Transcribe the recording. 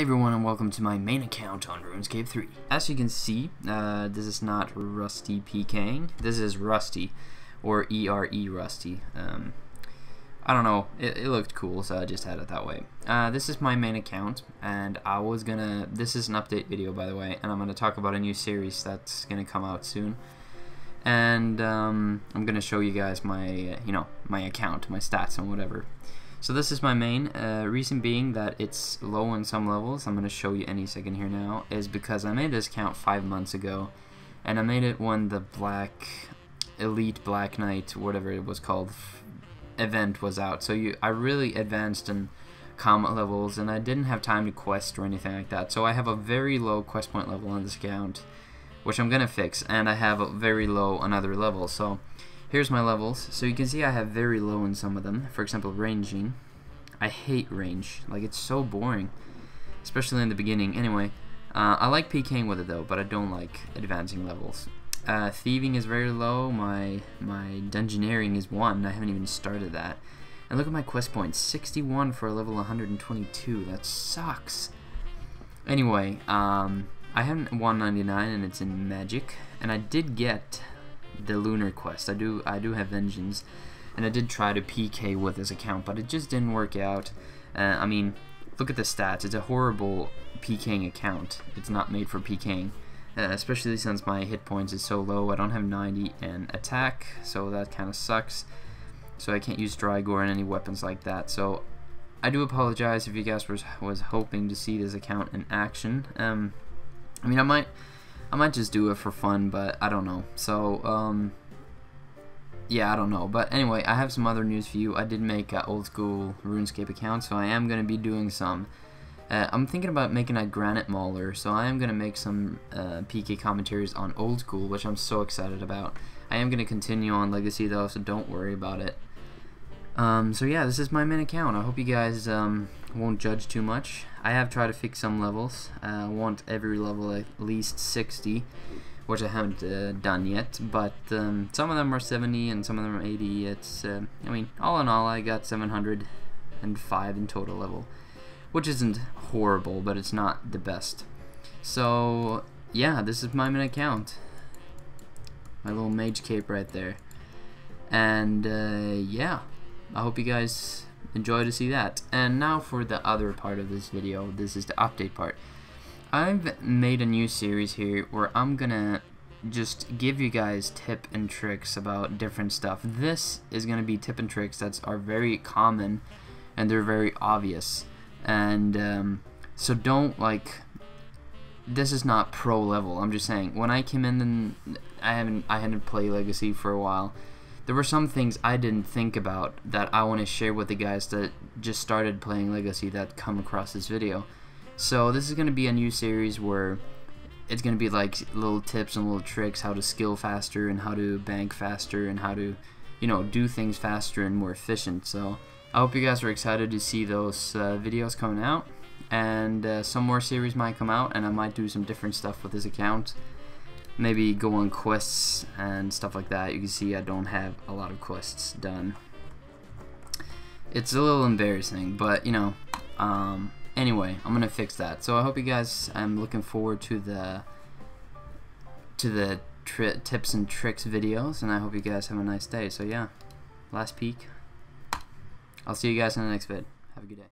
Hey everyone, and welcome to my main account on RuneScape 3. As you can see, this is not Rusty PKing. This is Rusty, or E-R-E Rusty. I don't know, it looked cool, so I just had it that way. This is my main account, and this is an update video, by the way, and I'm gonna talk about a new series that's gonna come out soon. And I'm gonna show you guys my, my account, my stats and whatever. So this is my main, reason being that it's low on some levels, I'm going to show you any second here now, is because I made this account 5 months ago, and I made it when the Elite Black Knight, whatever it was called, event was out. So I really advanced in combat levels, and I didn't have time to quest or anything like that, so I have a very low quest point level on this account, which I'm going to fix, and I have a very low on other levels, so... Here's my levels. So you can see I have very low in some of them. For example, ranging. I hate range. Like, it's so boring. Especially in the beginning. Anyway, I like PKing with it though, but I don't like advancing levels. Thieving is very low. My dungeoneering is 1. I haven't even started that. And look at my quest points. 61 for a level 122. That sucks. Anyway, I haven't 199, and it's in magic. And I did get... the lunar quest. I do have vengeance, and I did try to PK with this account, but it just didn't work out. I mean, look at the stats. It's a horrible PKing account. It's not made for PKing, especially since my hit points is so low. I don't have 90 and attack, so that kind of sucks. So I can't use dry gore and any weapons like that. So I do apologize if you guys was hoping to see this account in action. I mean, I might just do it for fun, but I don't know. So, yeah, I don't know. But anyway, I have some other news for you. I did make an old school RuneScape account, so I am going to be doing some. I'm thinking about making a Granite Mauler, so I am going to make some PK commentaries on old school, which I'm so excited about. I am going to continue on Legacy, though, so don't worry about it. So yeah, this is my main account. I hope you guys won't judge too much. I have tried to fix some levels. I want every level at least 60, which I haven't done yet, but some of them are 70 and some of them are 80. It's I mean, all in all, I got 705 in total level, which isn't horrible, but it's not the best. So yeah, this is my main account, my little mage cape right there, and yeah, I hope you guys enjoy to see that. And now for the other part of this video, this is the update part. I've made a new series here where I'm gonna just give you guys tips and tricks about different stuff. This is gonna be tips and tricks that are very common, and they're very obvious. And so don't, like, this is not pro level. I'm just saying, when I came in, and I hadn't played Legacy for a while, there were some things I didn't think about that I want to share with the guys that just started playing Legacy that come across this video. So this is going to be a new series where it's going to be like little tips and little tricks, how to skill faster and how to bank faster and how to, do things faster and more efficient. So I hope you guys are excited to see those videos coming out, and some more series might come out, and I might do some different stuff with this account. Maybe go on quests and stuff like that. You can see I don't have a lot of quests done. It's a little embarrassing, but anyway, I'm gonna fix that. So I hope you guys, I'm looking forward to the tips and tricks videos, and I hope you guys have a nice day. So yeah, last peek. I'll see you guys in the next vid. Have a good day.